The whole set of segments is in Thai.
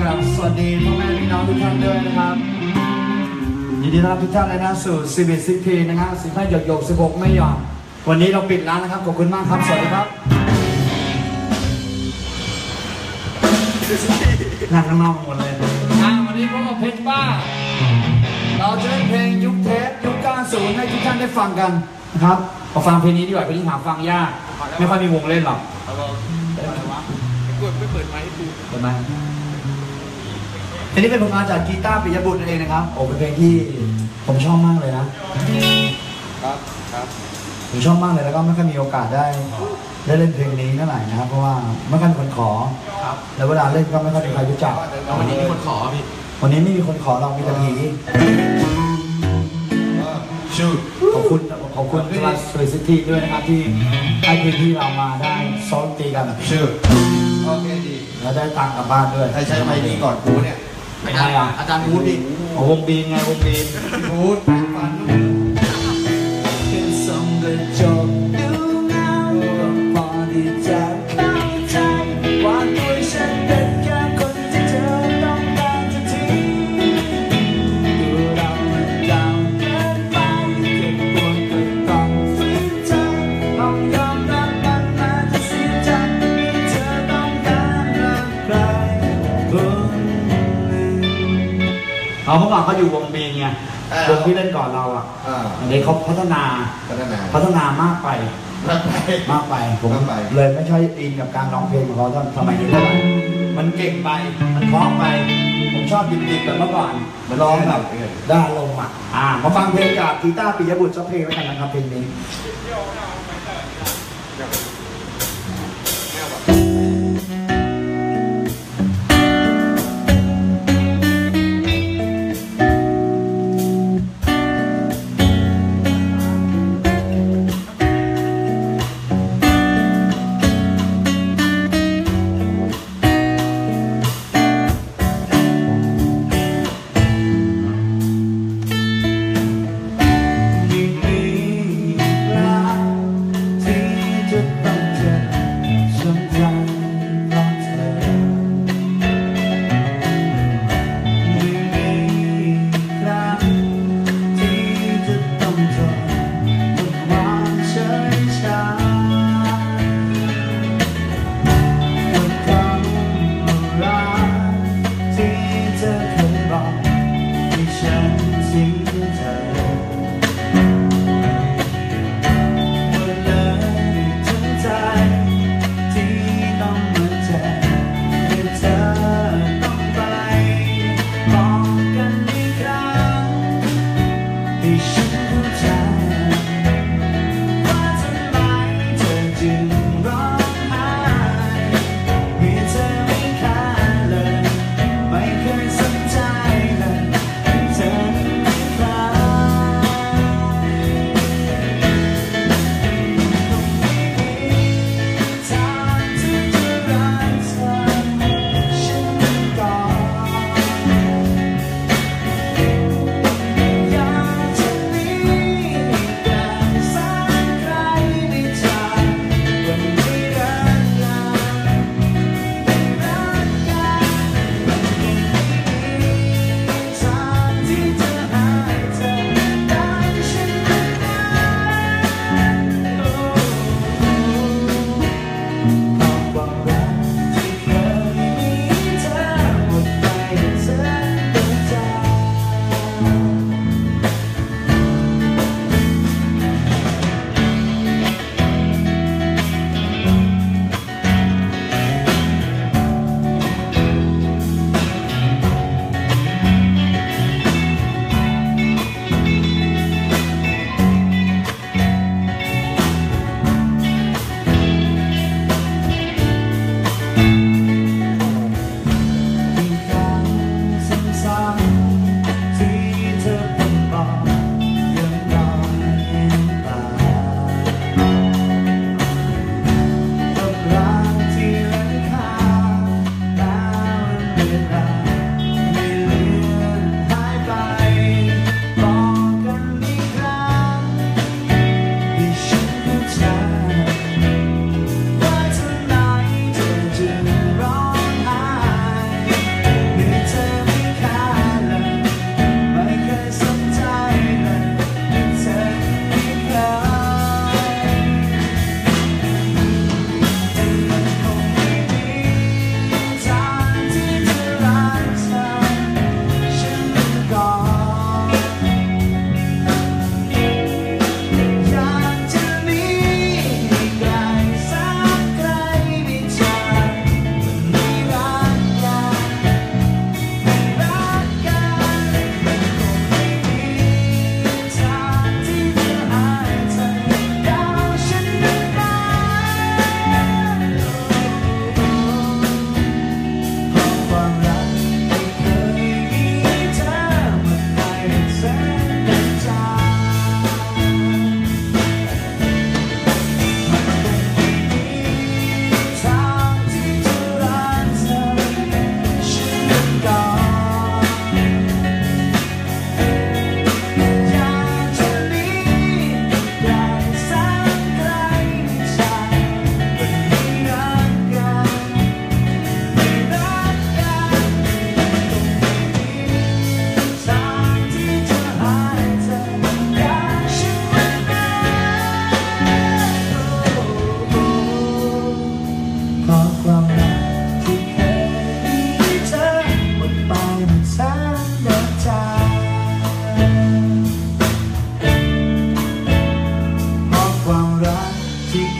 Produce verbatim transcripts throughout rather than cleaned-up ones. กลับสวัสดีพ่อแม่พี่น้องทุกท่านด้วยนะครับยินดีต้อนรับทุกท่านเลยนะสู่สิบเอ็ดสิบทีนะครับสิบห้าหยกหยกสิบหกไม่หยอกวันนี้เราปิดร้านนะครับขอบคุณมากครับสวัสดีครับนั่งข้างนอกหมดเลยนะวันนี้พวกเราเพชรบ้าเราจะเล่นเพลงยุคเทปยุคเก้าสิบให้ทุกท่านได้ฟังกันนะครับพอฟังเพลงนี้ดีกว่าเพลงนี้หาฟังยากไม่ค่อยมีวงเล่นหรอกกดไม่เปิดไมค์ให้ดูเปิดไมค์อันนี้เป็นผลงานจากกีตาร์ปิยบุตรนั่นเองนะครับโอ้เป็นเพลงที่ผมชอบมากเลยนะครับครับผมชอบมากเลยแล้วก็ไม่ค่อยมีโอกาสได้ได้เล่นเพลงนี้เท่าไหร่นะครับเพราะว่าไม่ค่อยมีคนขอครับแล้วเวลาเล่นก็ไม่ค่อยมีใครรู้จักวันนี้มีคนขอพี่วันนี้ไม่มีคนขอเรามีแต่ผีชื่อขอบคุณขอบคุณที่มาสวยซิตี้ด้วยนะครับที่ให้พื้นที่เรามาได้ซ้อมตีกันแบบชื่อโอเคดีแล้วได้ตังกลับบ้านด้วยใช้ไม้นี้ก่อนกูเนี่ยไม่ได้อ่ะอาจารย์พูดดิโอ้วงบีนไงวงบีนพูดฟันเป็นสมกระจกดูเงาก็พอดีจะเข้าใจว่าตัวฉันเป็นแค่คนที่เธอต้องการจะทิ้งตัวเรามันดาวเกินไปเจ็บปวดก็ต้องฝืนใจต้องยอมรับมันมาจะเสียใจที่เธอต้องการรักใครคนหนึ่งเขาเขาบอกเขาอยู่วงบีนไงวงที่เล่นก่อนเราอ่ะเด็กเขาพัฒนาพัฒนามากไปมากไปผมเลยไม่ใช่อินกับการร้องเพลงของเขาตอนสมัยนี้เท่าไหร่มันเก่งไปมันคล้องไปผมชอบดิบๆแบบเมื่อก่อนมันร้องแบบได้ลงอ่ะมาฟังเพลงจากกีตาร์ปิยบุตรชอบเพลงแล้วกันนะครับเพลงนี้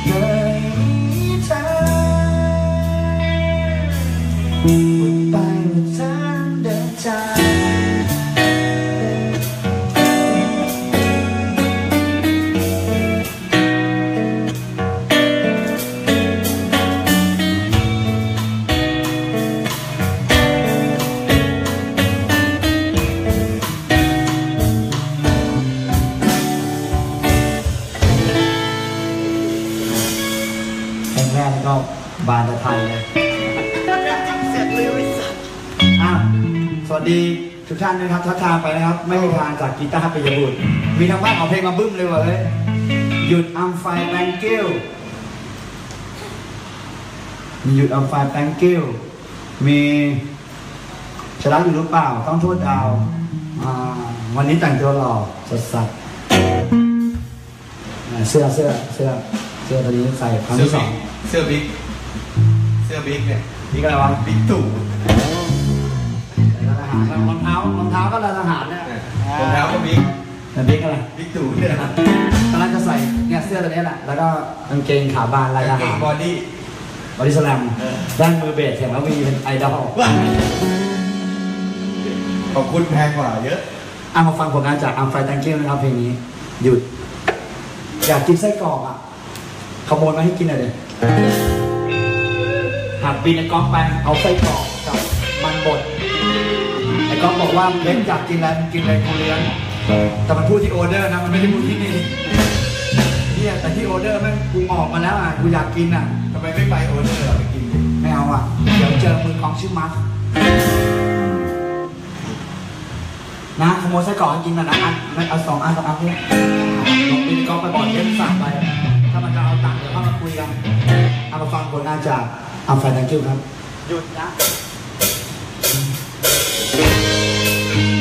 เคยมีเธอบุกไปบุกทางเดินใจแม่ก็บานจะทันเลยเสียงลืมไปสักอ้าวสวัสดีทุกท่านนะครับทักทายไปนะครับไม่มีทางจากกีตาร์ไปยบุตรมีทางบ้านเอาเพลงมาบึ้มเลยว่ะเฮ้ยหยุดอัมไฟแบงกิ้วมีหยุดอัมไฟแบงกิ้วมีชลักอยู่หรือเปล่าต้องโทษดาววันนี้แต่งตัวหล่อสดใสเสื้อเสื้อเสื้อเสื้อตัวนี้ใส่ครั้งที่สองเสื้อบิ๊กเสื้อบิ๊กเนี่ยบิ๊กอะไรวะบิ๊กตู่รองเท้ารองเท้าก็รองเท้าเนี่ยรองเท้าก็บิ๊กแต่บิ๊กอะไรบิ๊กตู่เนี่ยตอนนั้นจะใส่เนี่ยเสื้อตัวนี้แหละแล้วก็กางเกงขาบานลายทหารบอดี้บอดี้สแลมด้านมือเบสแถมแล้วมีเป็นไอดอลขอบคุณแพงกว่าเยอะอ่ะมาฟังผลงานจากอัมไฟแตงเกิ้ลนะครับเพลงนี้หยุดอยากกินไส้กรอกอ่ะขโมยมาให้กินเลยหากปีนไอ้ก๊อฟไปเอาไส้กรอกกับมันบดไอ้ก๊อฟบอกว่าเล่นอยากกินอะไรกินอะไรกูเลี้ยงแต่มันพูดที่ออเดอร์นะมันไม่ได้พูดที่นี่เนี่ยแต่ที่ออเดอร์แม่งกูออกมาแล้วอ่ะกูอยากกินอ่ะทำไมไม่ไปออเดอร์ไปกินไม่เอาอ่ะเดี๋ยวเจอมือของชื่อมัดนะขโมยไส้กรอกกินนะนะอันไม่เอาสองอันสองอันเนี่ยลงปีนก๊อฟไปบอดเล่นสั่งไปถ้ามันจะเอาตังค์เดี๋ยวเข้ามาคุยกันเอามาฟังผลงานจากอัมไฟแตงกิ้วครับหยุดนะAbout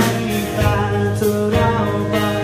right back to our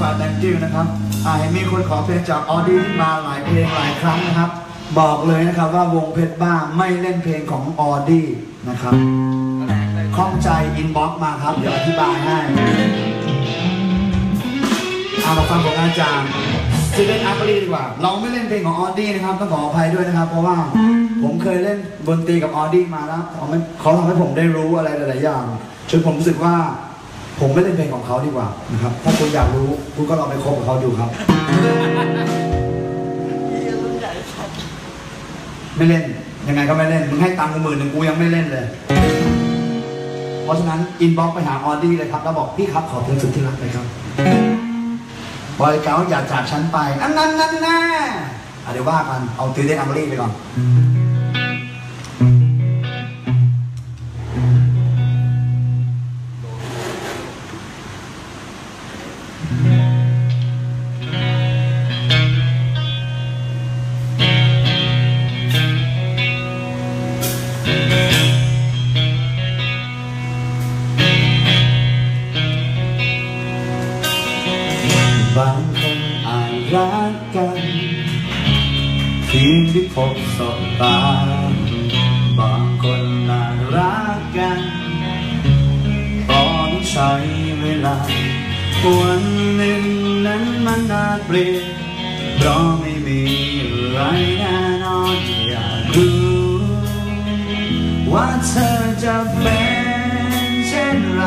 ฝากแตงกิ้วนะครับเห็นมีคนขอเพลงจากออดี้มาหลายเพลงหลายครั้งนะครับบอกเลยนะครับว่าวงเพชรบ้าไม่เล่นเพลงของออดี้นะครับข้องใจอินบ็อกซ์มาครับเดี๋ยวอธิบายให้เอามาฟังของอาจารย์จะเล่นอัปรีดีกว่าเราไม่เล่นเพลงของออดี้นะครับต้องขออภัยด้วยนะครับเพราะว่าผมเคยเล่นดนตรีกับออดี้มาแล้วเขาทำให้ผมได้รู้อะไรหลายๆอย่างจนผมรู้สึกว่าผมไม่เล่นเพลงของเขาดีกว่านะครับถ้าคุณอยากรู้คุณก็ลองไปคบกับเขาดูครับไม่เล่นยังไงก็ไม่เล่นมึงให้ตังค์กูหมื่นหนึ่งกูยังไม่เล่นเลยเพราะฉะนั้นอินบ็อกซ์ไปหาออดี้เลยครับแล้วบอกพี่ครับขอเพลงสุดที่รักเลยครับบอยเก๋าอย่าจากฉันไปนั่นนั่นนั่นแน่เดี๋ยวว่ากันเอาตีเดนอังลี่ไปก่อนบางคนอาจรักกันเพียงที่พบสบตาบางคนอาจรักกันต้องใช้เวลาวันหนึ่งนั้นมันอาจเปลี่ยนเพราะไม่มีอะไรแน่นอนอยากรู้ว่าเธอจะเป็นเช่นไร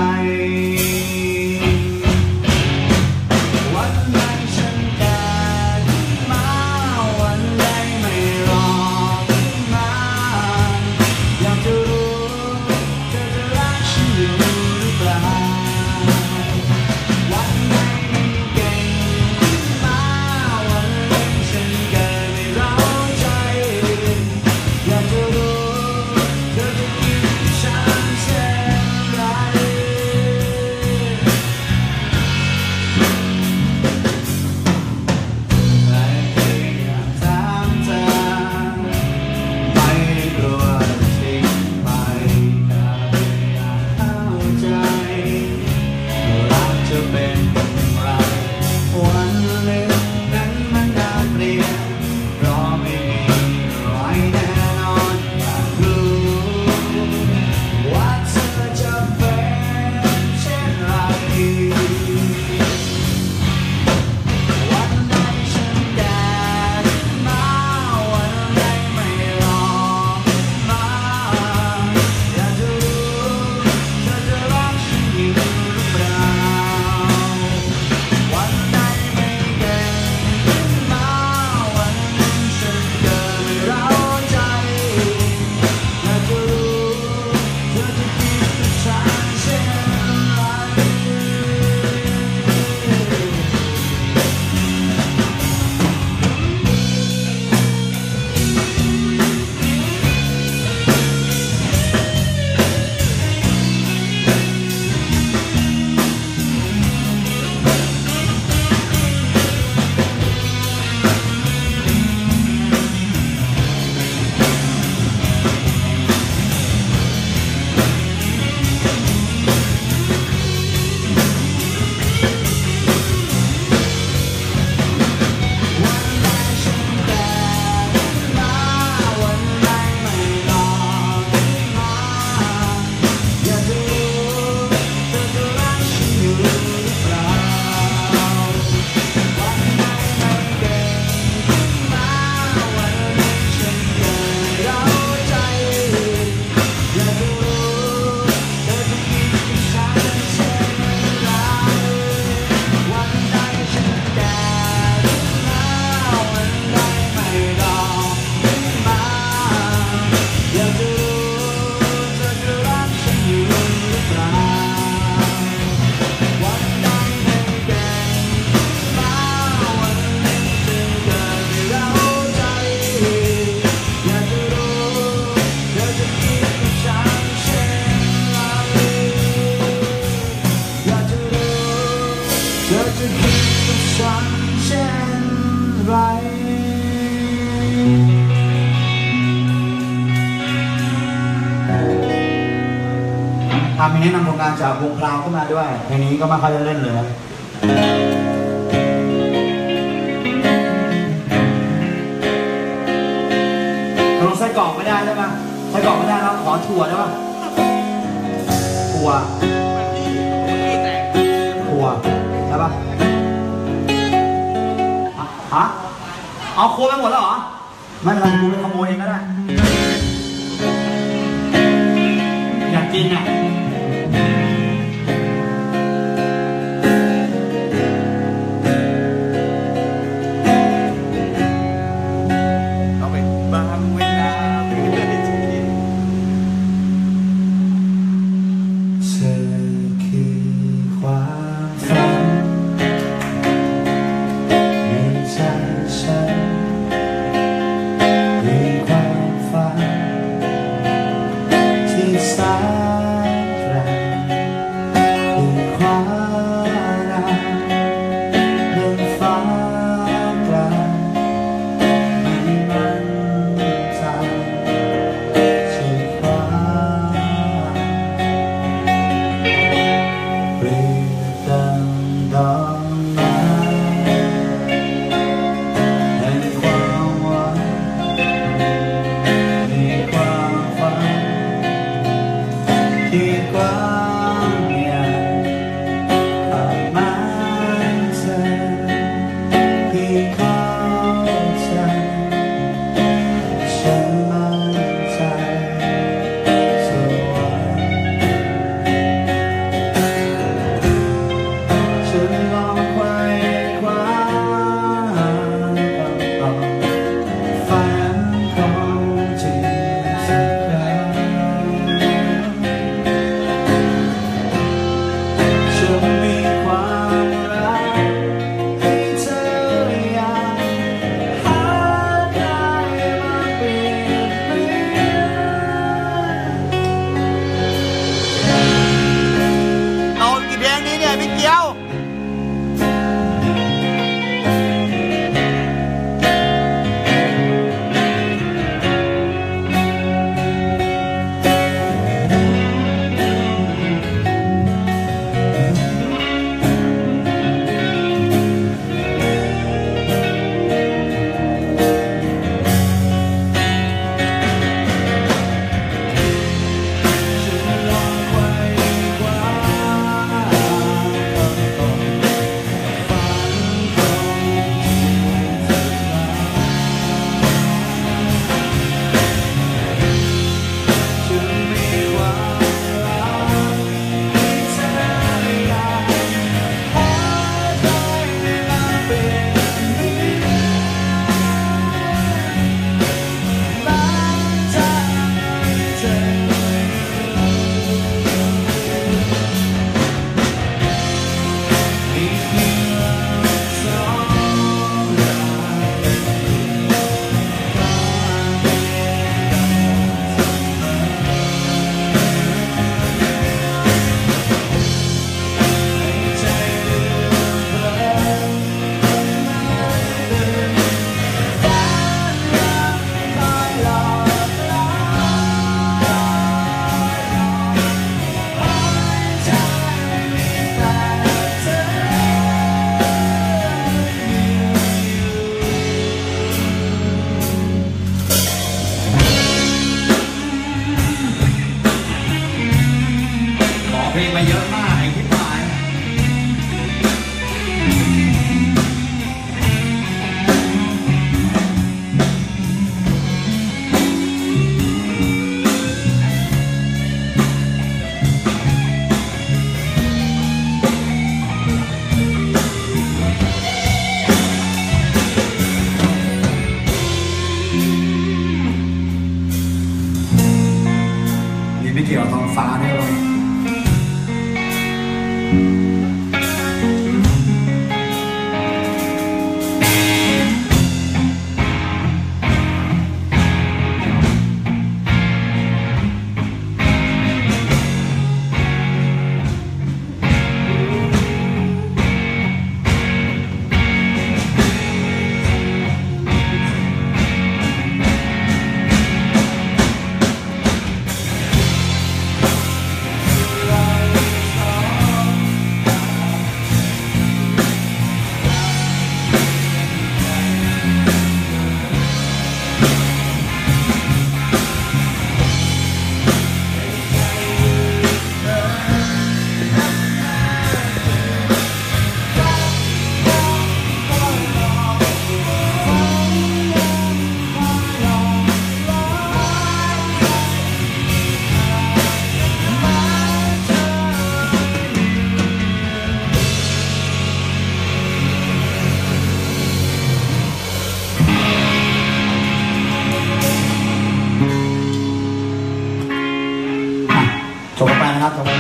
ทำให้นำผลงานจากวงพราวขึ้นมาด้วยเพลงนี้ก็มาค่อยเล่นเลย กรอกไม่ได้ได้ป่ะไส้กรอกไม่ได้แล้วขอถั่วได้ป่ะถั่วถั่วได้ป่ะฮะเอาโค้ดไปหมดแล้วเหรอไม่เป็นไรกูไปขโมยเองก็ได้อยากกินอ่ะ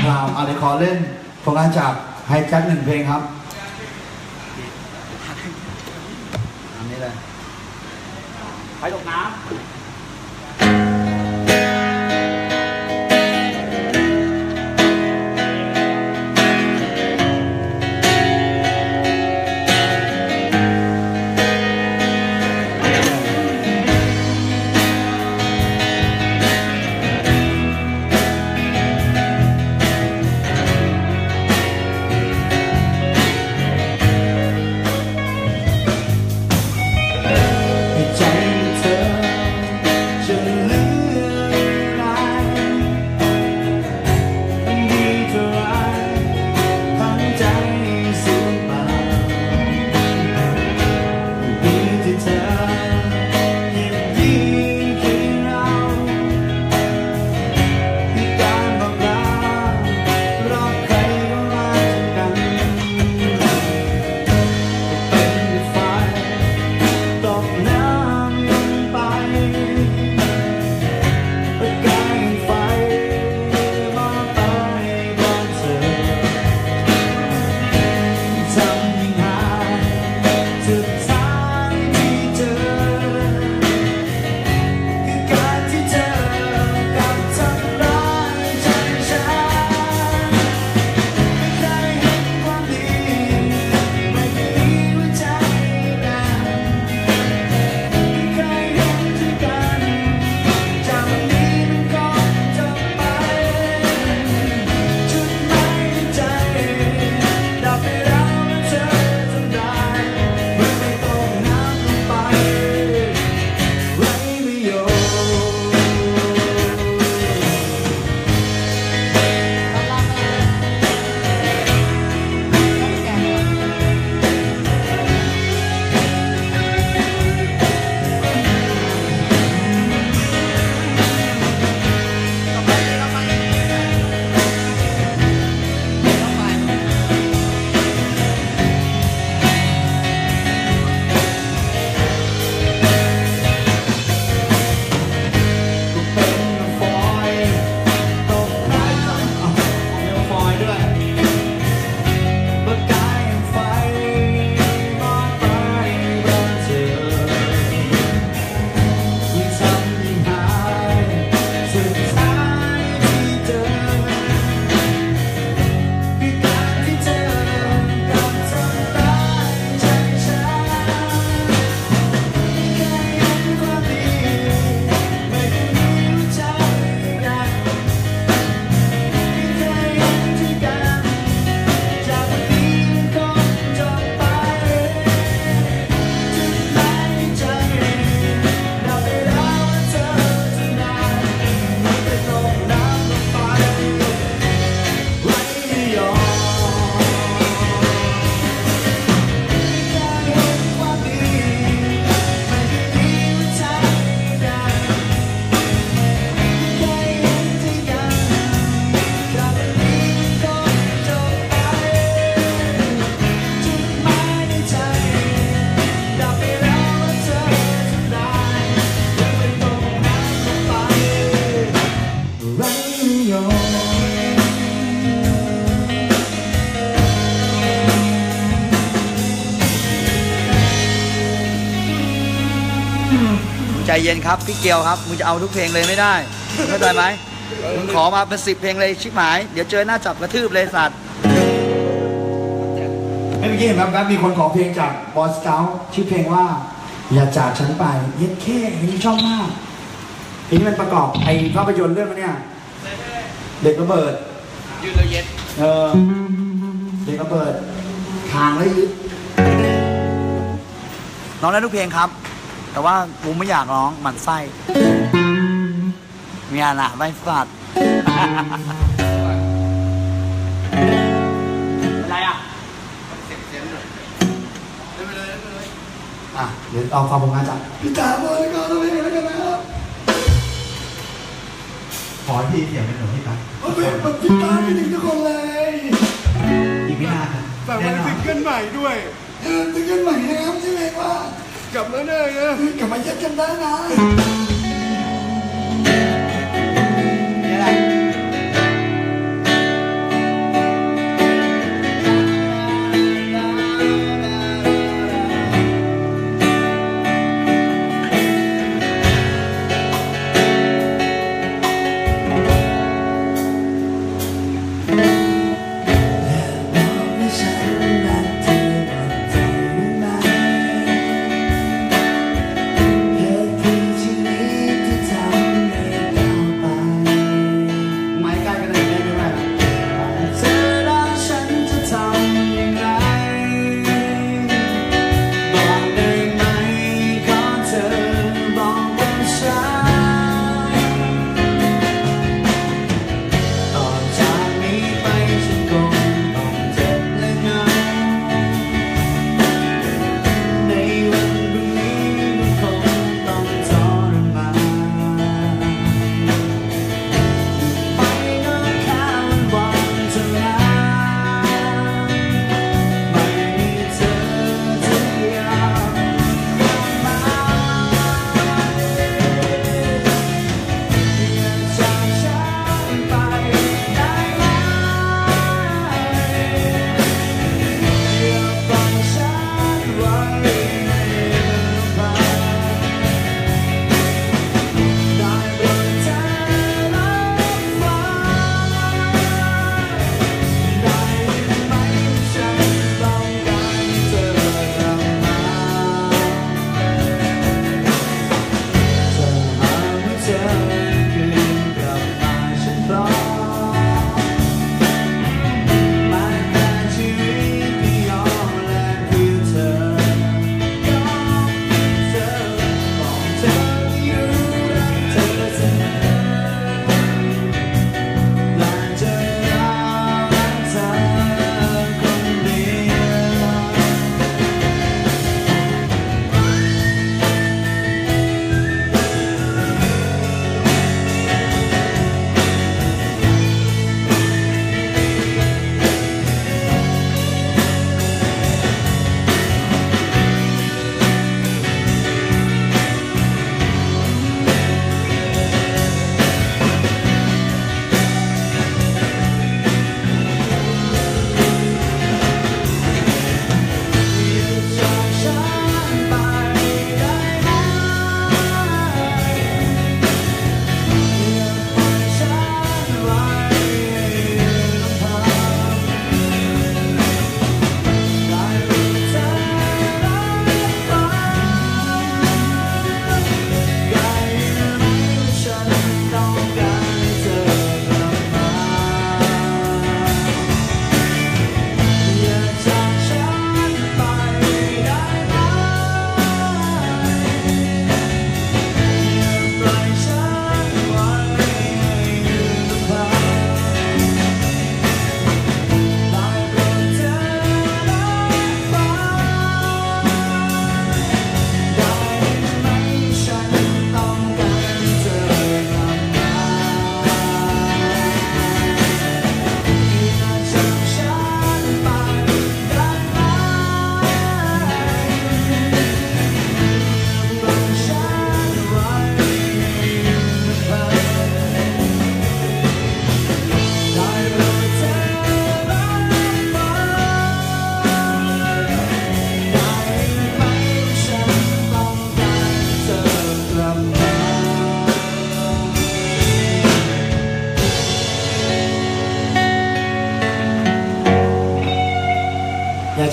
ราวอะไรขอเล่นผลงานจากไฮแจ็คหนึ่งเพลงครับอันนี้เลยไปตกน้ำใจเย็นครับพี่เกียวครับมึงจะเอาทุกเพลงเลยไม่ได้เข้าใจไหมมึงขอมาเป็นสิบเพลงเลยชิบหายเดี๋ยวเจอหน้าจับกระทืบเลยสัตว์เมื่อกี้เห็นครับมีคนขอเพลงจากบอสเก้าชื่อเพลงว่าอย่าจากฉันไปเย็ดแค่นี้ชอบมากเพลงนี้มันประกอบไอ้ภาพยนตร์เรื่องมันเนี่ยเด็กระเบิดยืดแล้วเย็ดเออเด็กระเบิดทางแล้วยึดน้องได้ทุกเพลงครับแต่ว่ากูไม่อยากร้องหมั่นไส้เมียน่ะไม่สัตว์อะไรอ่ะเสียงๆหน่อยได้ไปเลยได้ไปเลยอ่ะเดี๋ยวเอาความผลงานจากพี่จ๋าบอลก่อนเลยแล้วกันนะครับขอที่เสียงเป็นหนุ่มพี่ตาเอาเป็นปัจจุบันกันถึงทุกคนเลยอีกไม่นานครับแต่วันถึงกันใหม่ด้วยเออถึงกันใหม่นะครับใช่ไหมว่ากลับมาเลยนะกลับมาเย็ดกันได้นะ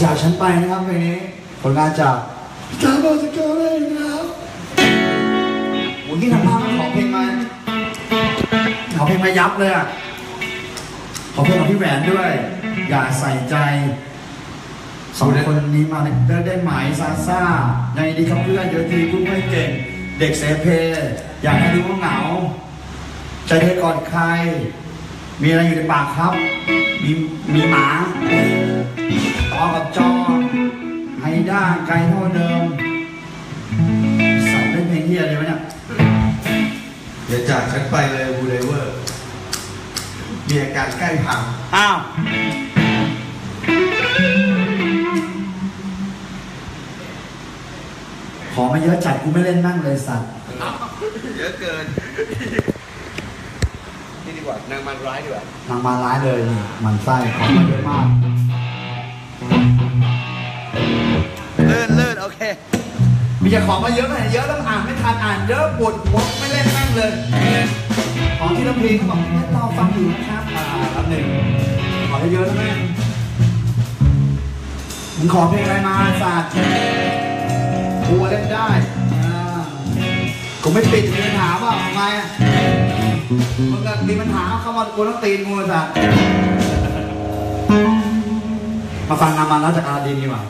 จากฉันไปนะครับเพลงนี้ผลงานจากพี่ตาบอสเกลเลยนะครับวันนี้ทางภาคขอเพลงมาขอเพลงมายับเลยอ่ะขอเพลงของพี่แหวนด้วยอย่าใส่ใจสองคนนี้มาได้ได้หมายซาซ่าในดีครับเพื่อนเยอะทีพูดไม่เก่งเด็กเสเพอยากให้รู้ว่าเหงาใจเธอกอดใครมีอะไรอยู่ในปากครับมีมีหมาต่อกับจอให้ได้ไกลเท่าเดิมสั่งเล่นเพลงที่อะไรวะเนี่ยอย่าจากฉันไปเลยบูเลเวอร์มีอาการใกล้พังอ้าวขอมาเยอะจัดกูไม่เล่นนั่งเลยสัตว์เยอะเกินนี่ดีกว่านางมาร้ายดีกว่านางมาร้ายเลยมันไส้ขอมาเยอะมากเลื่อนเลื่อนโอเคมีจะขอมาเยอะนะเยอะแล้วอ่านไม่ทันอ่านเยอะปวดหัวไม่เล่นนั่งเลยของที่เราเพลงเขาบอกให้เราฟังอยู่นะครับอ่าลำหนึ่งขอเยอะแล้วแม่มึงขอเพลงอะไรมาสัตว์กูเล่นได้กูไม่ปิดมีปัญหาว่าทำไมมันก็มีปัญหาเข้ามากูต้องตีนกูสัตว์มาฟังนำมาแล้วจากอาดีนี่หว่า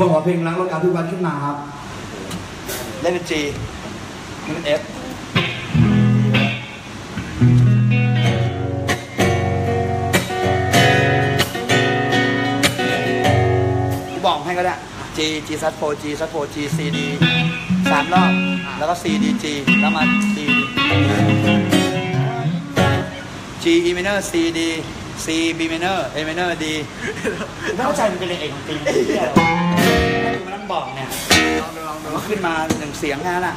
คนขอเพลงรักรถการทุกวันขึ้นมาครับเล่นเป็น G เล่นเป็น Fบอกให้ก็ได้ G G ซัดโฟ G ซัดโฟ G C D สามรอบแล้วก็ C D G แล้วมา C G E minor C D C B minor A minor D ไม่เข้าใจมันเป็นเองของตีมเนี่ยมันต้องบอกเนี่ยมันขึ้นมาหนึ่งเสียงฮะน่ะ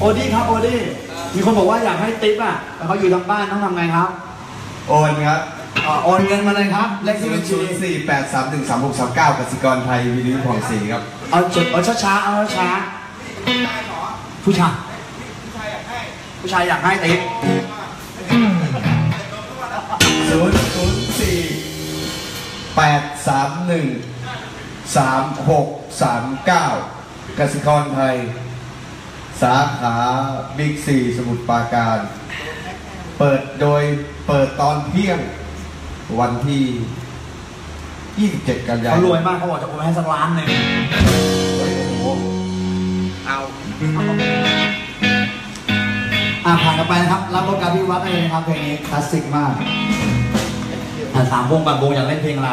โอดี้ครับโอดี้มีคนบอกว่าอยากให้ติ๊บอ่ะแต่เขาอยู่ทางบ้านต้องทำไงครับโอนครับโอนเงินมาเลยครับเลขที่บัญชีสี่แปดสามหนึ่งสามหกสามเก้ากสิกรไทยวีดีผ่องศรีครับเอาจุดเอาช้าๆเอาช้าๆผู้ชายผู้ชายอยากให้ผู้ชายอยากให้ติ๊บศูนย์ศูนย์สี่แปดสามหนึ่งสามหกสามเก้ากสิกรไทยสาขาบิ๊กซีสมุทรปราการเปิดโดยเปิดตอนเที่ยงวันที่ยี่สิบเจ็ดกันยายนเขารวยมากเขาบอกจะโอนให้สักล้านหนึ่งเอาอ่าผ่านกันไปนะครับรับรถการพิวัตรเองนะครับเพลงนี้คลาสสิกมากอ่าสามวงบางวงอยากเล่นเพลงอะไร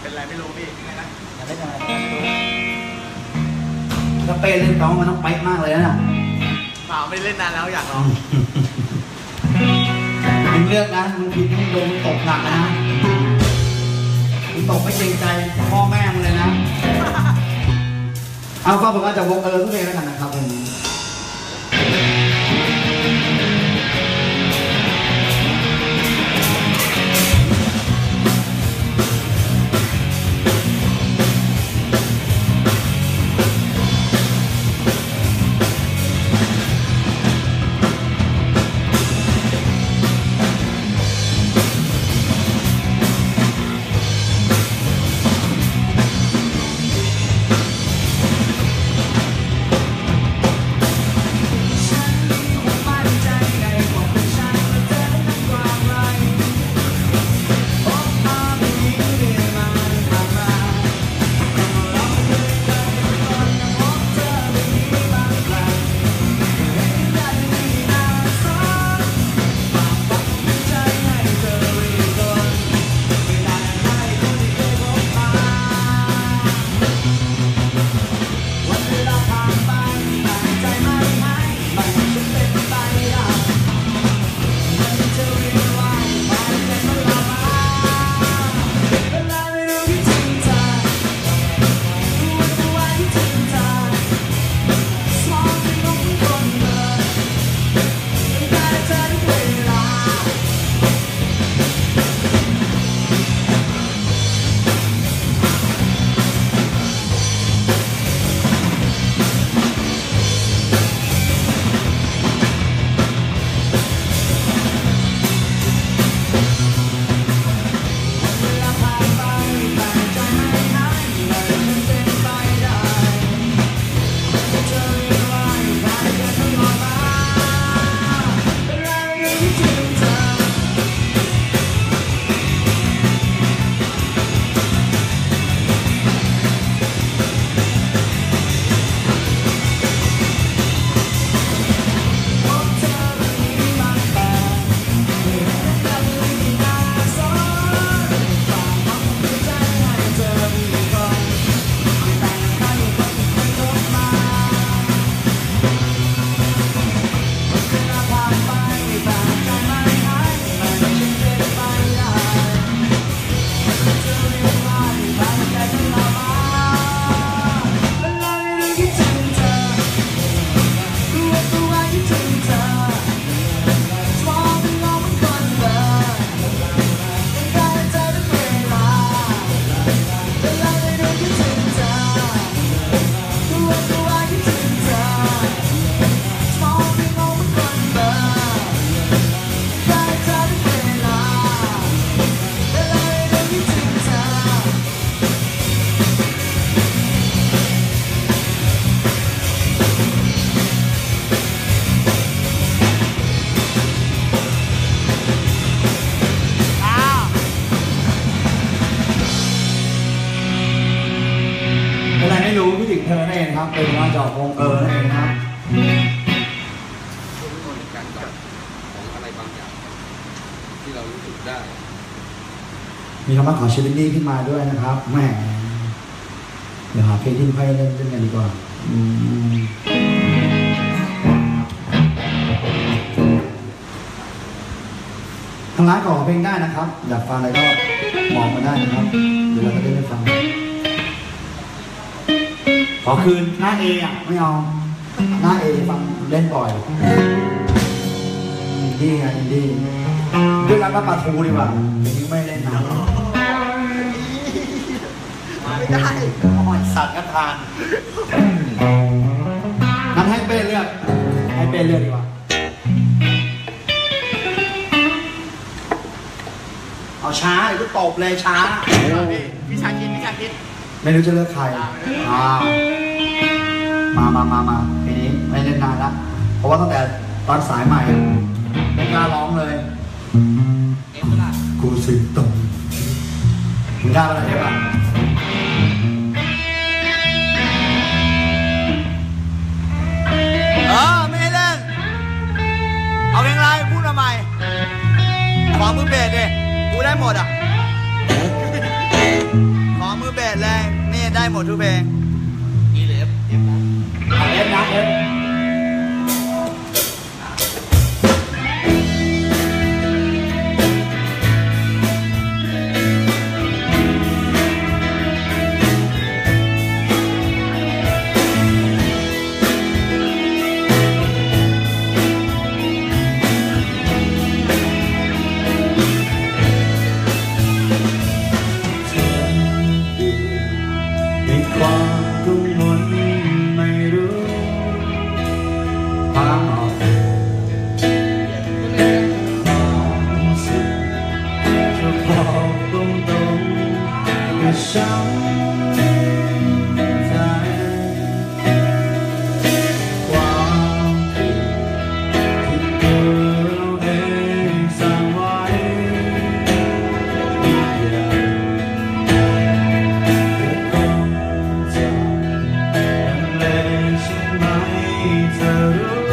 เป็นไรไม่รู้พี่ยังไงนะอยากเล่นอะไรถ้าเป้เล่นร้องมันต้องไปมากเลยนะเปล่าไม่เล่นนานแล้วอยากร้องมึงเลือกนะมึงผิดมึงโดนตกหนักนะ ผมไม่เกรงใจพ่อแม่มึงเลยนะเอาก็ผมก็จะวงเออทุกเพลงแล้วกันนะครับผมเป็นว่าจอบวงเออเองครับช่วงนี้การจับของอะไรบางอย่างที่เรารู้สึกได้มีคำว่าขอชิลลี่ขึ้นมาด้วยนะครับแม่เดี๋ยวหาเพลงที่ค่อยเล่นเล่นกันดีกว่าทางร้านขอเพลงได้นะครับอยากฟังอะไรก็บอกมาได้นะครับเดี๋ยวเราจะได้ไปฟังขอคืนหน้าเออ่ะไม่เอาหน้าเอฟังเล่นบ่อยอินดี้ไงอินดี้ด้วยรักกับปลาทูดีกว่าถึงไม่เล่นนะไม่ได้อ่อนสัตว์ก็ทานงั้นให้เป้เลือกให้เป้เลือกดีกว่าเอาช้าไอ้กูตบเลยช้าวิชาคิดวิชาคิดไม่รู้จะเลือกใครมามามามาทีนี้ไม่เล่นนานละเพราะว่าตั้งแต่ตอนสายใหม่ไม่กล้าร้องเลยกูสิตกมึงได้ป่ะเนี่ยป่ะเออไม่เล่นเอาเพลงอะไรพูดทำไมขอมือเบสดิกูได้หมดอ่ะเบสแรงนี่ได้หมดทุกเพลงอีเล็บเล็บนะเล็บนะเล็บ的伤在ความที่เธอเองสร้างไว้อีกอย่างจะต้องจากกันเลยใช่ไหมเธอ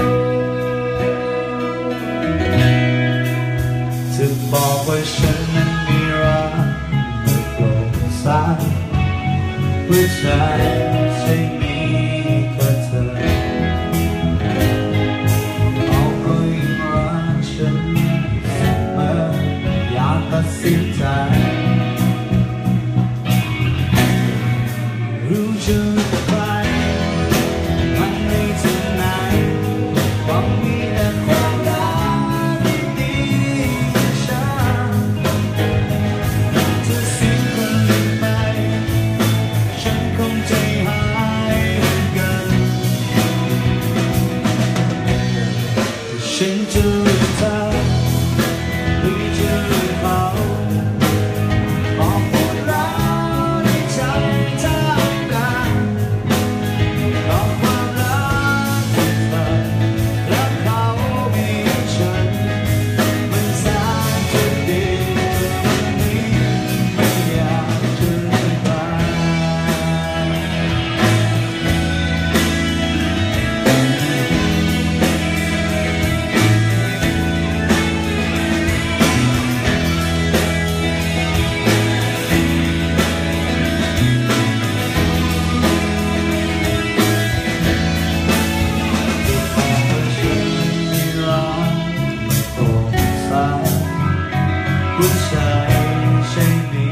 รู้จะบอกว่าฉันนั้นมีรักผู้ชายใช่มีแค่เธอเอาก็ยังรักฉันเสมออยากตัดสินใจรู้จักใครมันไม่ถึงไหนความมีแต่ความรักดีของฉันจะสิ้นคนไปฉันจะเลือกเธอหรือจะเลือกเขาบอกหมดแล้วในใจเท่ากันบอกความรักของเธอและเขามีฉันมันแสนจะดีวันนี้ไม่อยากจะเลือกใครผู้ชายใช่มี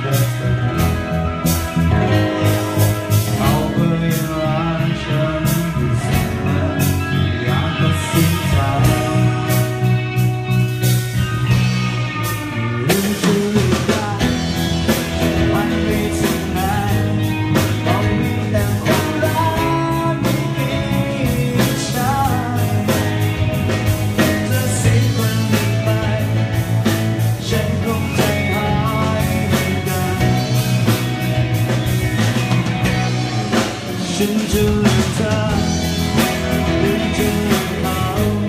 แค่เธอเอาเพื่อรักฉันอยู่เสมออยากตัดสินใจรู้ชื่อได้มันไม่ถึงไหนต้องมีแต่ความรักดีของฉันจะสิ้นคนนี้ไปฉันคงใจหายเหมือนกันฉันจะเลือกเธอหรือจะเลือกเขาบ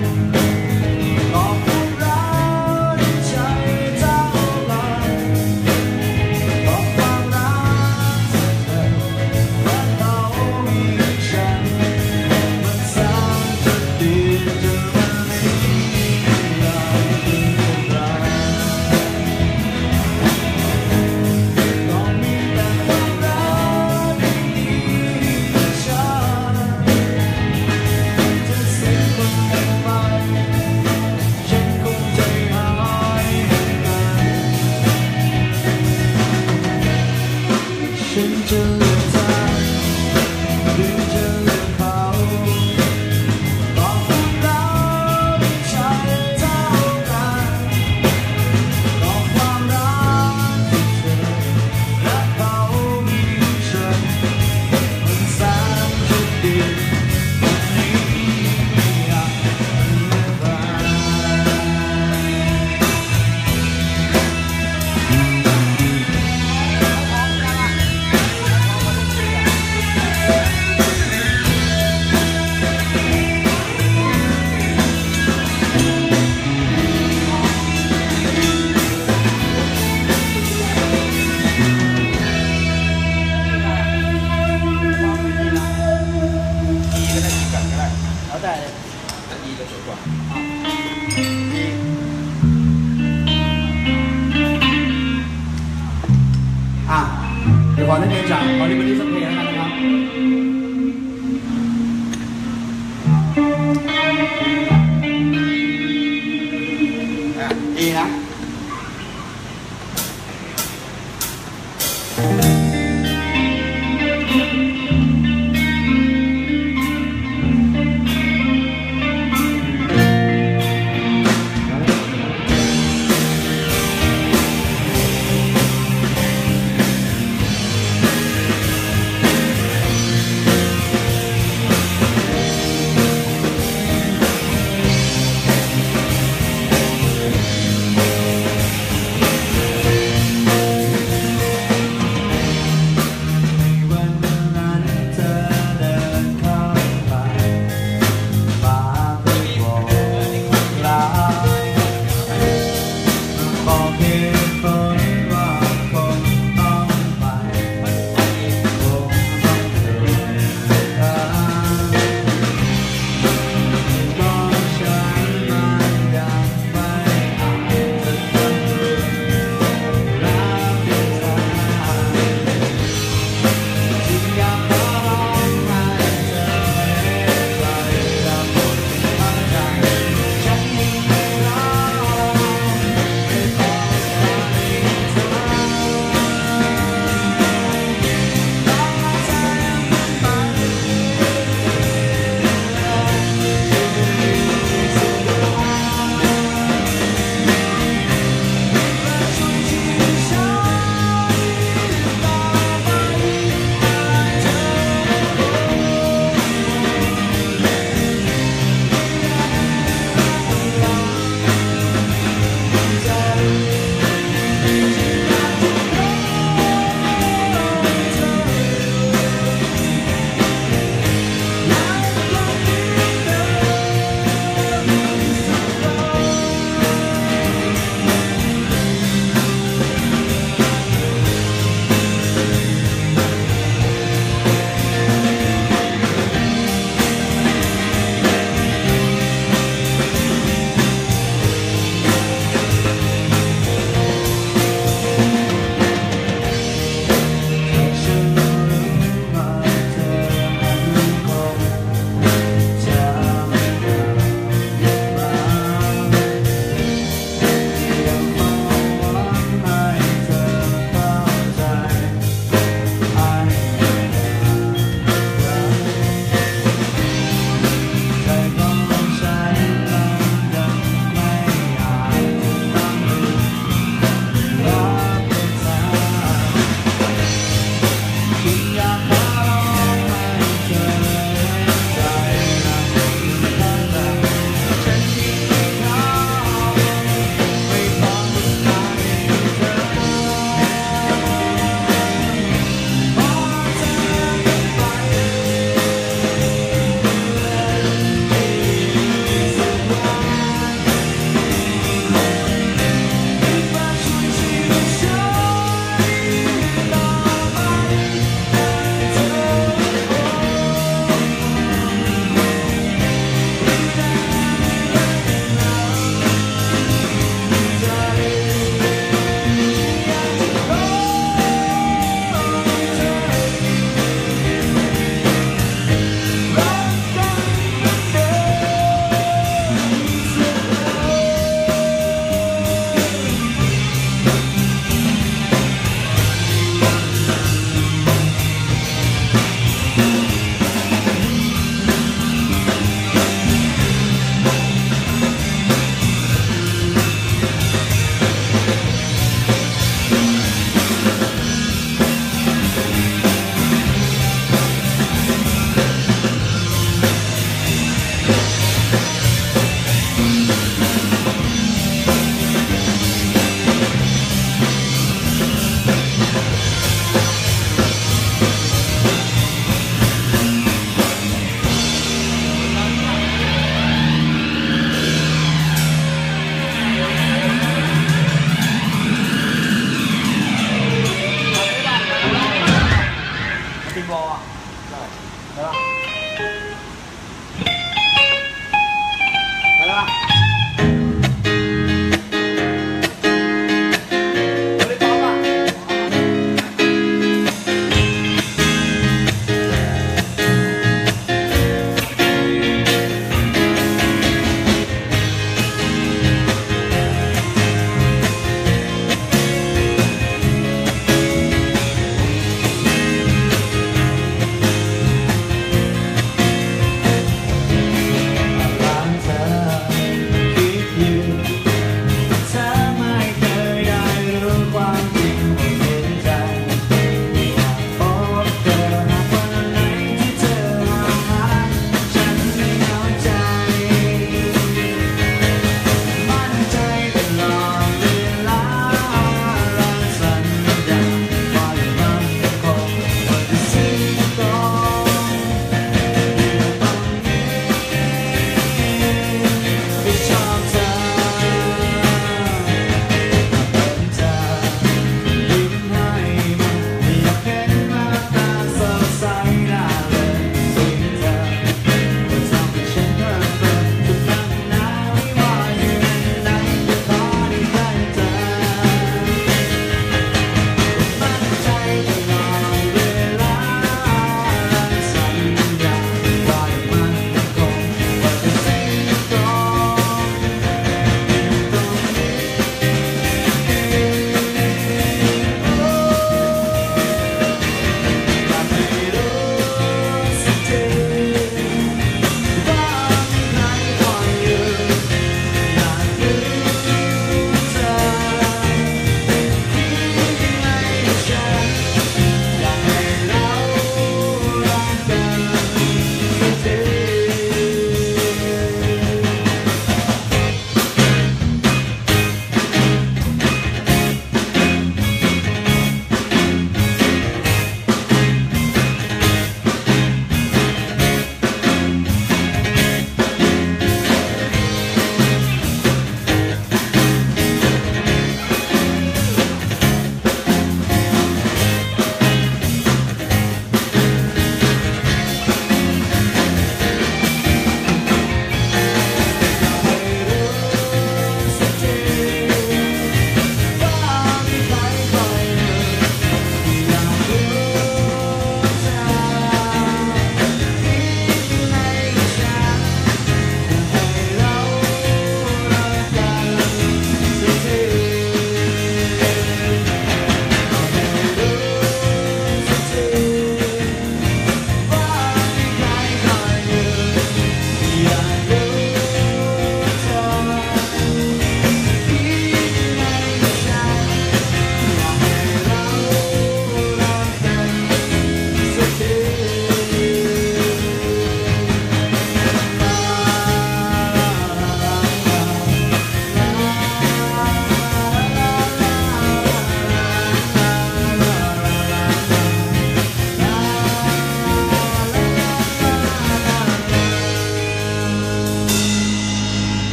อกความรักในใจเท่ากันบอกความรักของเธอและเขามีฉันมันแสนจะดีจะวันนี้ไม่อยากจะเลือกใคร ต้องมีแต่ความรักดีๆของฉันจะสิ้นคนไปฉันคงใจหายเหมือนกันฉันจะเลือกเธอหรือจะเลือกเขาบอกความรักในใจเท่ากันบอกความรักของเธอและเขามีฉันมันแสนจะดีวันนี้ไม่อยากจะเลือกใครเอาแต่จะดีจะสวยกว่าอ่ะเดี๋ยวขอนักเรียนจากขอเรียนวันนี้สักเพลงแล้วกันนะครับอ่ะดีนะ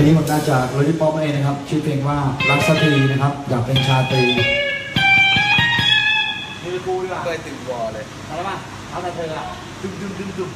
นี้ผมได้จากโรดี้ป๊อปเองนะครับชื่อเพลงว่ารักสักทีนะครับอยากเป็นชาตรีมือกูดีกว่าเคยติดวอเลยเอาละมาเอาแต่เธอละดึงดึงดึงดึง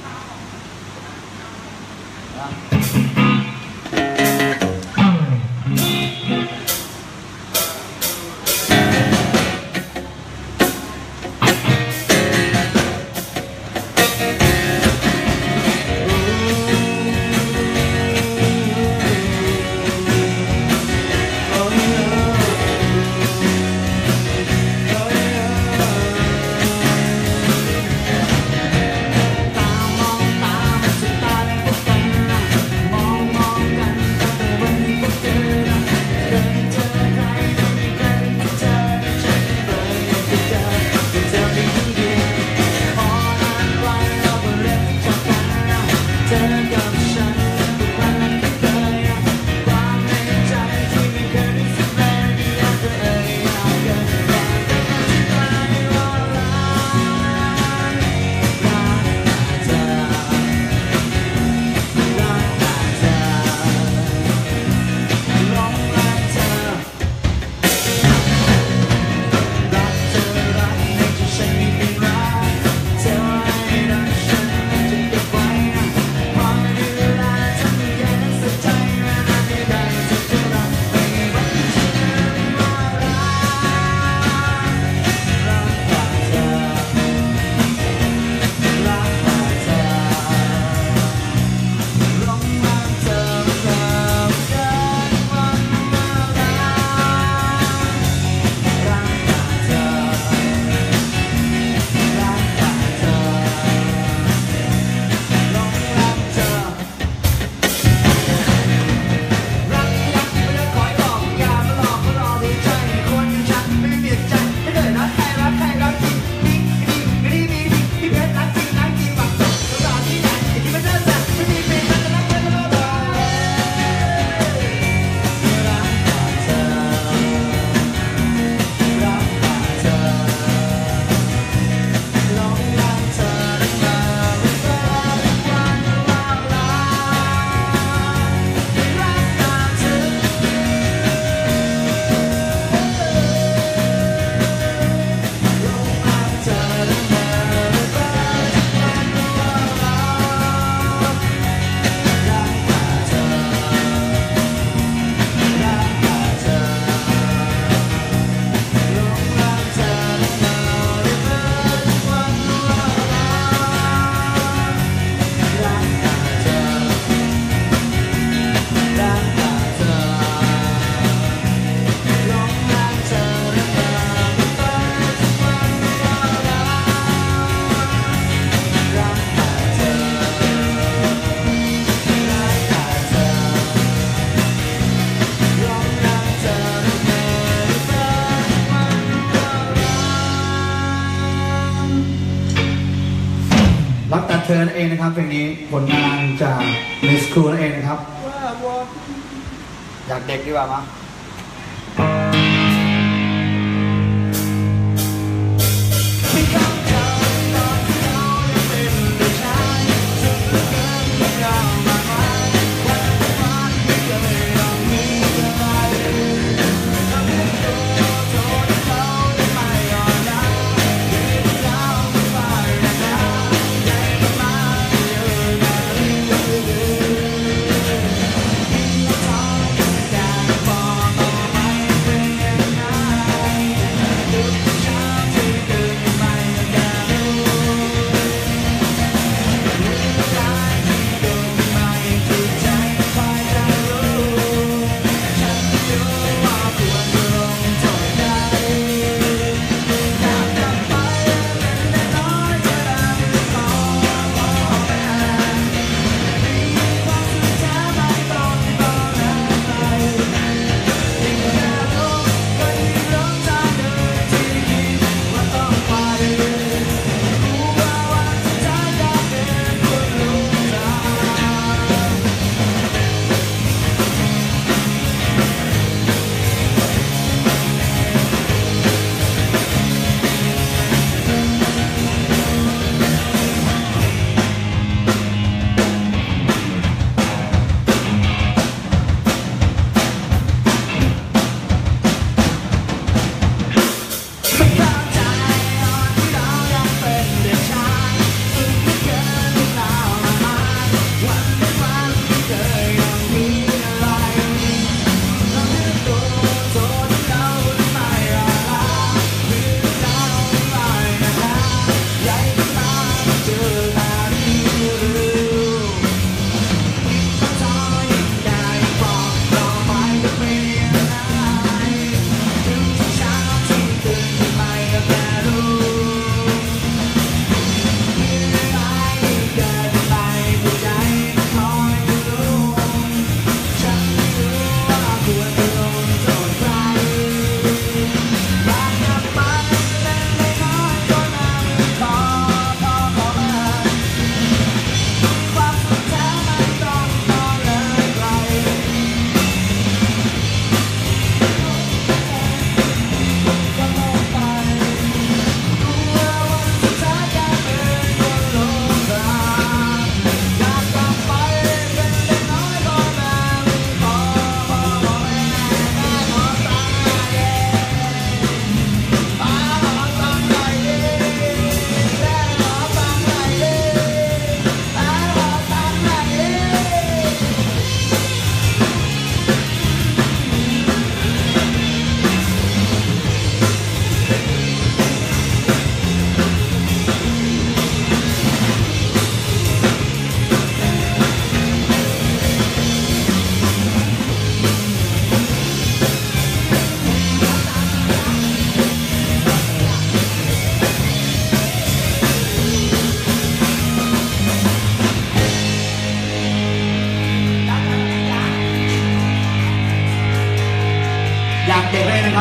อนั่นเองนะครับเพลงนี้ผลงานจากมิสครูนั่นเองนะครับอยากเด็กดีกว่ามั้ง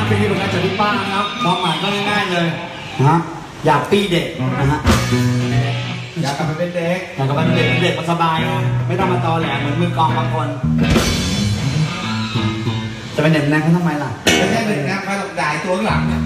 เป็นที่ผลงานจากพี่ป้านะครับความหมายก็ง่ายๆเลยนะฮะอยากปีเด็กนะฮะอยากกลับไปเป็นเด็กอยากกลับไปเป็นเด็กเด็กมันสบายนะไม่ต้องมาตอแหลเหมือนมือกองบางคนจะเป็นเด็กแรงเขาทำไมล่ะไม่ใช่เด็กนะเขาด่าตัวหลังเนี่ย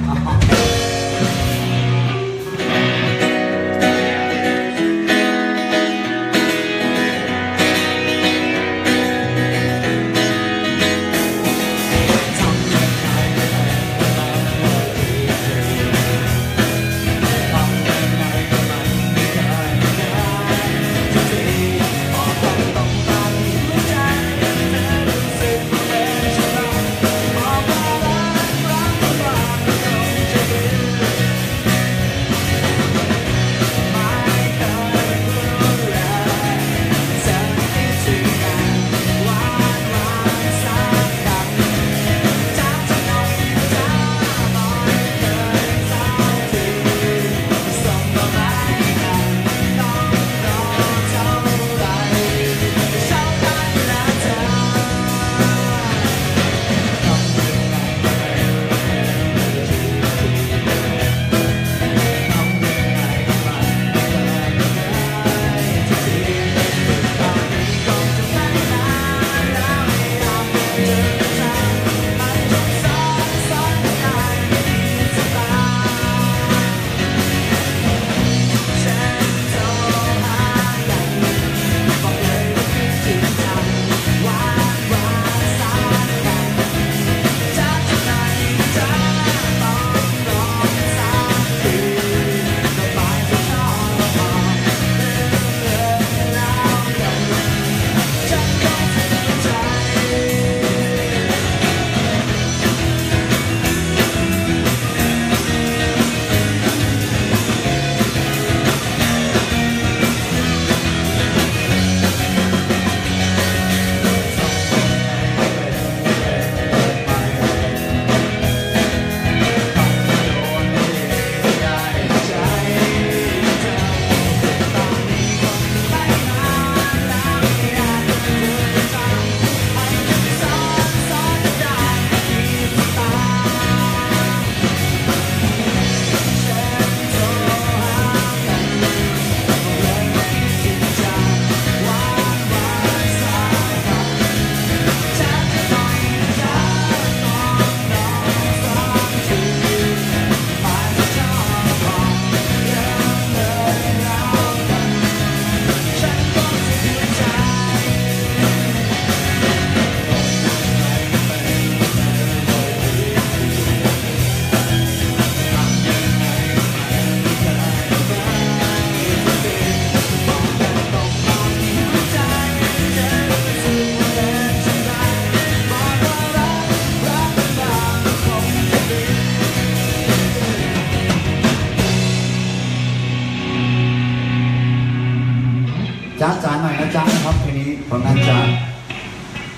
จ้าจ๋าหน่อยนะจ๊ะครับเพลงนี้ของนั่นจ๊ะ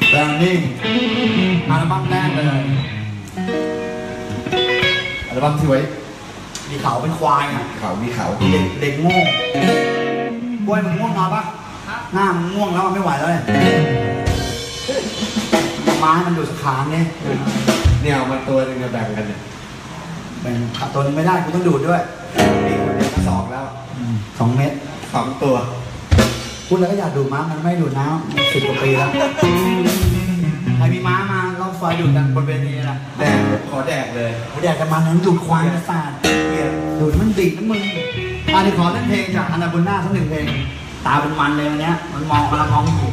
แต่นี่อัลบั้มแรกเลยอัลบั้มที่ไว้มีเขาเป็นควายอ่ะเขามีเขาเด็กเด็กง่วงบอยมึงง่วงมาปะหน้ามึงง่วงแล้วมันไม่ไหวแล้วเนี่ยม้ามันอยู่สะขานเนี่ยเนี่ยมันตัวหนึ่งจะแบ่งกันเนี่ยแบ่งขับตัวนึงไม่ได้กูต้องดูดด้วยนี่คนเดียวก็สองแล้วสองเม็ดสองตัวพูดแล้วก็อยากดูม้ามันไม่ดูน้ำสิบกว่าปีแล้วใครมีม้ามาเราซอยดูดกันบนเวทีนะแดกขอแดกเลยขอแดกกันมาทั้งดูดควายประสาทดูดมันดิ่งนะมึงอันนี้ขอเล่นเพลงจากอันดาบุญนาสักหนึ่งเพลงตาเป็นมันเลยวันนี้มันมองกำลังมองอยู่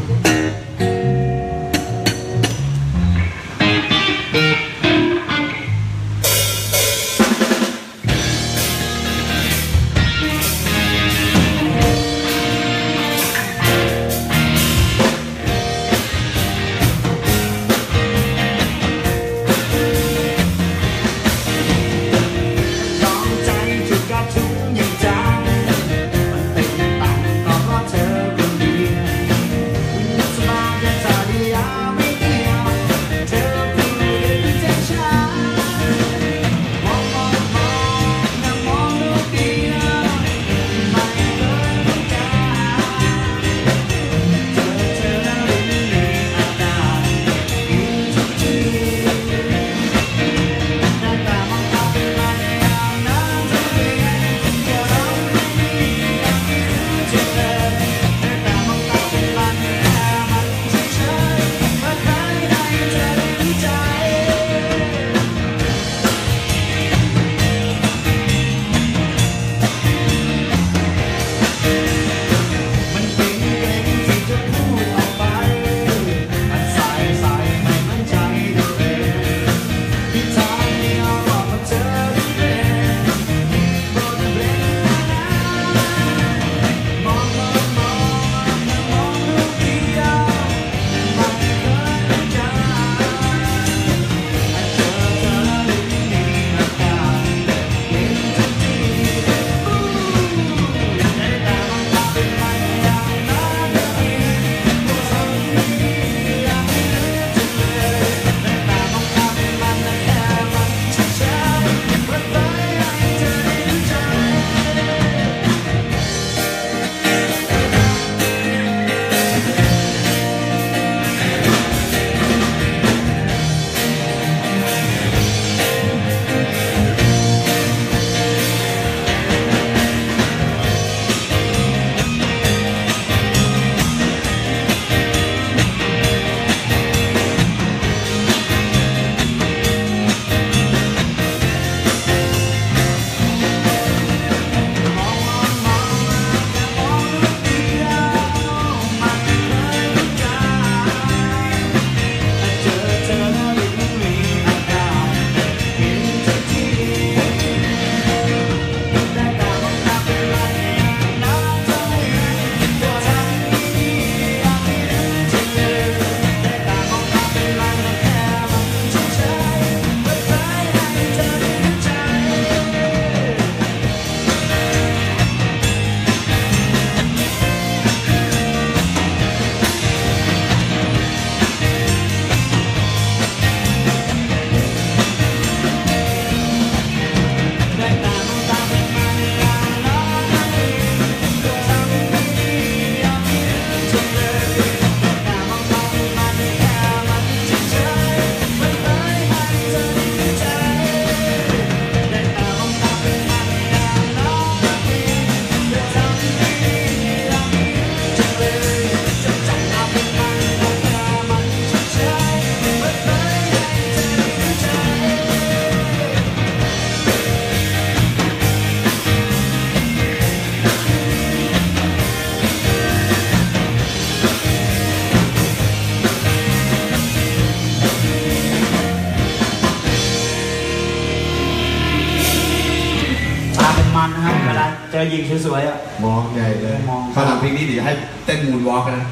ยิงสวยๆอ่ะมองใหญ่เลยข้าวหลังเพลงนี้เดี๋ยวให้เต้นมูนวอล์กนะ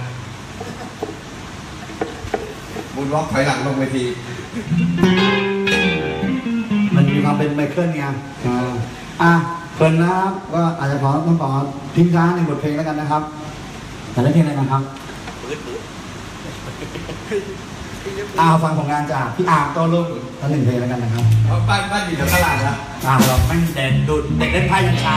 มูนวอล์กถอยหลังลงไปทีมันมีความเป็นไมเคิลไงอ่ะเพิ่นนะครับก็อาจจะขอต้องขอทิ้งท้ายในบทเพลงแล้วกันนะครับ แต่เล่นเพลงอะไรมาครับอาฟังผลงานจากพี่อาโต้รุ่งท่านหนึ่งเพลงแล้วกันนะครับบ้านบ้านอยู่แถวตลาดนะอาเราไม่แดนดุดเด็กเล่นไพ่ยันเช้า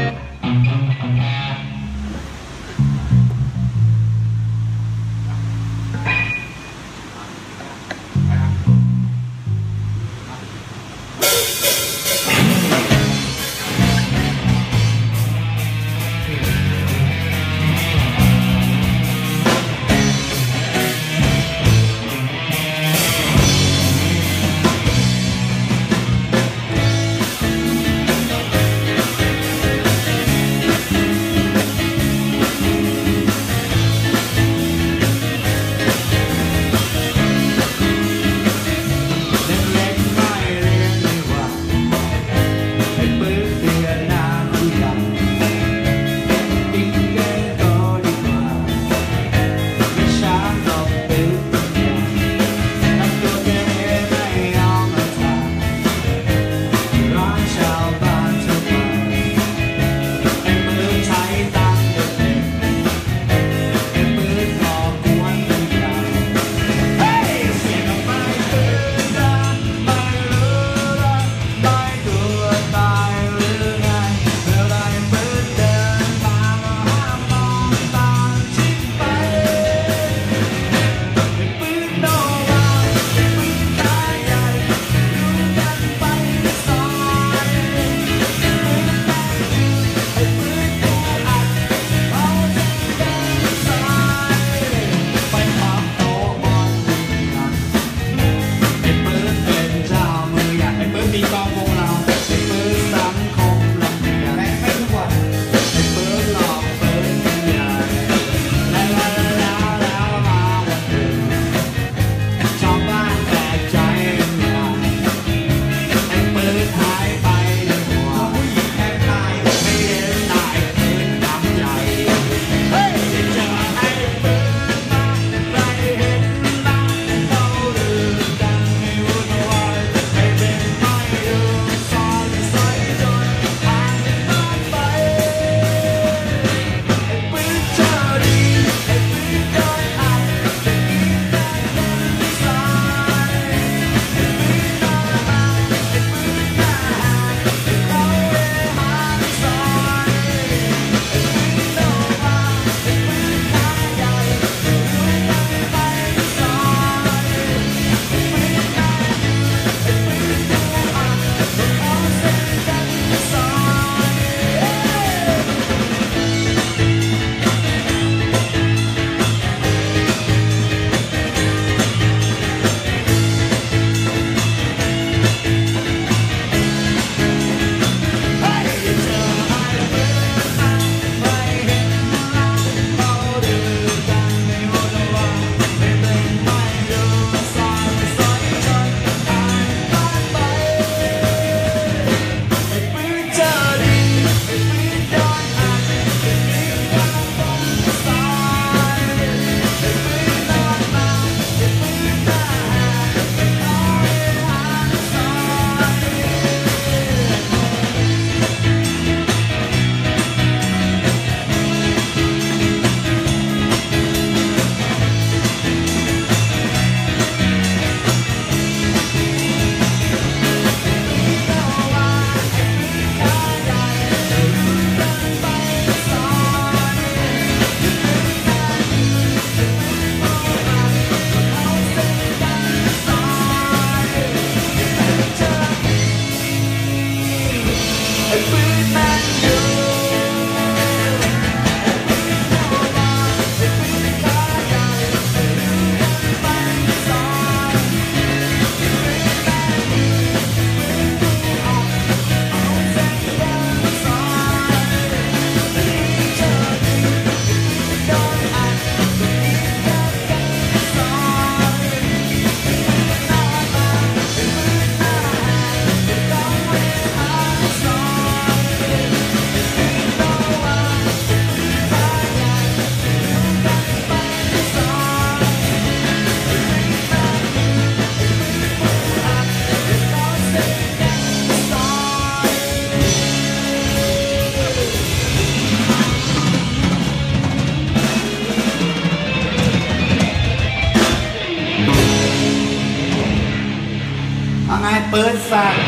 เลยสัตว์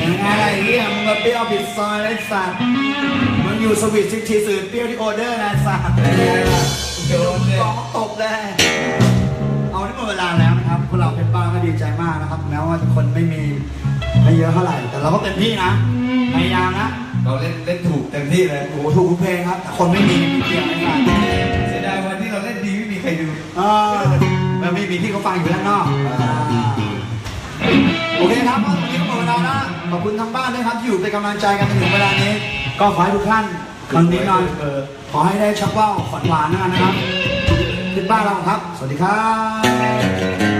อะไรเงี้ยมึงก็เปรี้ยวผิดซอยเลยสัตว์มึงอยู่สวิตชิคชีสื่อเปรี้ยวที่ออเดอร์นะสัตว์โดนกองตกเลยเอาที่หมดเวลาแล้วนะครับพวกเราเป็นป้าก็ดีใจมากนะครับแม้ว่าทุกคนไม่มีไม่เยอะเท่าไหร่แต่เราก็เต็มที่นะพยายามนะเราเล่นเล่นถูกเต็มที่เลยโอ้ถูกทุกเพลงครับแต่คนไม่มีมีเพียงไม่มาเสียดายวันที่เราเล่นดีไม่มีใครดูเออมันไม่มีที่เขาฟังอยู่ด้านนอกโอเคครับวันนี้ก็หมดเวลาแล้วขอบคุณทางบ้านด้วยครับที่อยู่เป็นกำลังใจกันถึงเวลานี้ก็ขอให้ทุกท่านตอนนี้นอนขอให้ได้ชักว่าวขวัญหวานนะครับคิดบ้านเราครับสวัสดีครับ